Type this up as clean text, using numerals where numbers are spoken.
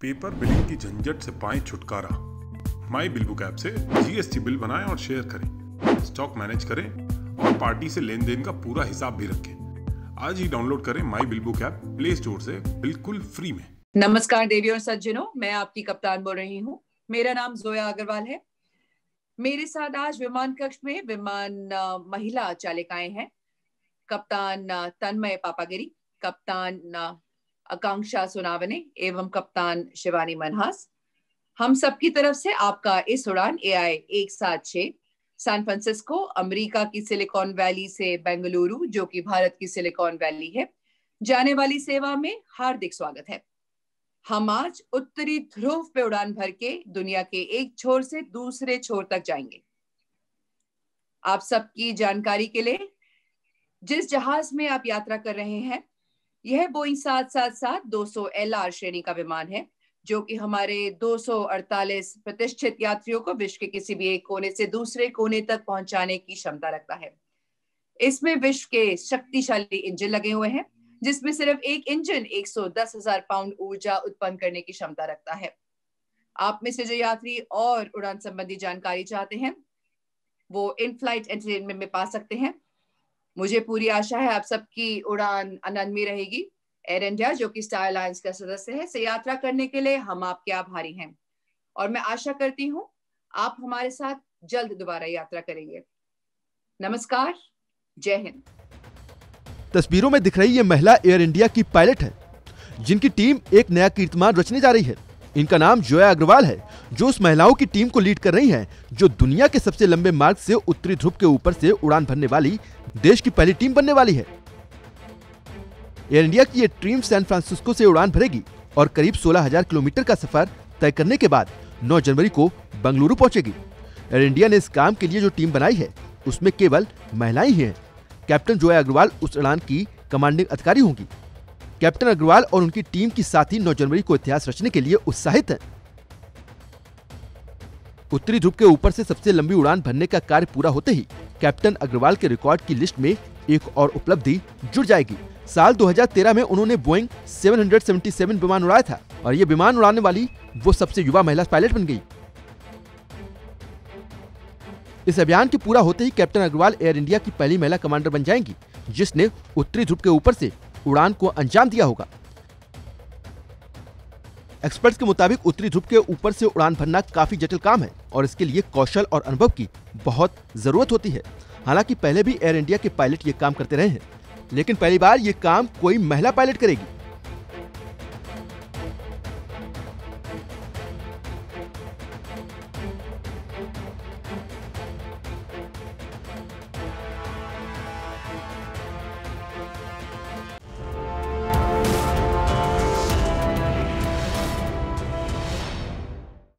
Paper billing की झंझट से पाएं छुटकारा। माई बिल बुक ऐप से जीएसटी बिल बनाएं और शेयर करें, स्टॉक मैनेज करें और पार्टी से लेन देन का पूरा हिसाब भी रखें। आज ही डाउनलोड करें my bill book app play store से बिल्कुल फ्री में। नमस्कार देवी और सज्जनों, मैं आपकी कप्तान बोल रही हूँ। मेरा नाम जोया अग्रवाल है। मेरे साथ आज विमान कक्ष में विमान महिला चालिकाएं हैं। कप्तान तन्मय पापागिरी, कप्तान आकांक्षा सोनावने एवं कप्तान शिवानी मनहास। हम सबकी तरफ से आपका इस उड़ान एआई 176 सैन फ्रांसिस्को, अमेरिका की सिलिकॉन वैली से बेंगलुरु, जो कि भारत की सिलिकॉन वैली है, जाने वाली सेवा में हार्दिक स्वागत है। हम आज उत्तरी ध्रुव पे उड़ान भर के दुनिया के एक छोर से दूसरे छोर तक जाएंगे। आप सबकी जानकारी के लिए, जिस जहाज में आप यात्रा कर रहे हैं यह बोइंग 777-200 LR श्रेणी का विमान है, जो कि हमारे 248 प्रतिष्ठित यात्रियों को विश्व के किसी भी एक कोने से दूसरे कोने तक पहुंचाने की क्षमता रखता है। इसमें विश्व के शक्तिशाली इंजन लगे हुए हैं, जिसमें सिर्फ एक इंजन 110,000 पाउंड ऊर्जा उत्पन्न करने की क्षमता रखता है। आप में से जो यात्री और उड़ान संबंधी जानकारी चाहते हैं वो इन फ्लाइट एंटरटेनमेंट में पा सकते हैं। मुझे पूरी आशा है आप सबकी उड़ान आनंदमय रहेगी। एयर इंडिया, जो कि स्टार एयरलाइंस का सदस्य है, से यात्रा करने के लिए हम आपके आभारी हैं और मैं आशा करती हूँ आप हमारे साथ जल्द दोबारा यात्रा करेंगे। नमस्कार, जय हिंद। तस्वीरों में दिख रही ये महिला एयर इंडिया की पायलट है, जिनकी टीम एक नया कीर्तिमान रचने जा रही है। इनका नाम जोया अग्रवाल है, जो उस महिलाओं की टीम को लीड कर रही हैं, जो दुनिया के सबसे लंबे मार्ग से उत्तरी ध्रुव के ऊपर से उड़ान भरने वाली देश की पहली टीम बनने वाली है। एयर इंडिया की ये टीम सैन फ्रांसिस्को से उड़ान भरेगी और करीब 16,000 किलोमीटर का सफर तय करने के बाद 9 जनवरी को बेंगलुरु पहुंचेगी। एयर इंडिया ने इस काम के लिए जो टीम बनाई है उसमें केवल महिलाएं ही हैं। कैप्टन जोया अग्रवाल उस उड़ान की कमांडिंग अधिकारी होंगी। कैप्टन अग्रवाल और उनकी टीम की साथी 9 जनवरी को इतिहास रचने के लिए उत्साहित हैं। उत्तरी ध्रुव के ऊपर से सबसे लंबी उड़ान भरने का कार्य पूरा होते ही कैप्टन अग्रवाल के रिकॉर्ड की लिस्ट में एक और उपलब्धि जुड़ जाएगी। साल 2013 में उन्होंने बोइंग 777 विमान उड़ाया था और ये विमान उड़ाने वाली वो सबसे युवा महिला पायलट बन गई। इस अभियान के पूरा होते ही कैप्टन अग्रवाल एयर इंडिया की पहली महिला कमांडर बन जाएंगी, जिसने उत्तरी ध्रुव के ऊपर से उड़ान को अंजाम दिया होगा। एक्सपर्ट्स के मुताबिक उत्तरी ध्रुव के ऊपर से उड़ान भरना काफी जटिल काम है और इसके लिए कौशल और अनुभव की बहुत जरूरत होती है। हालांकि पहले भी एयर इंडिया के पायलट ये काम करते रहे हैं, लेकिन पहली बार ये काम कोई महिला पायलट करेगी।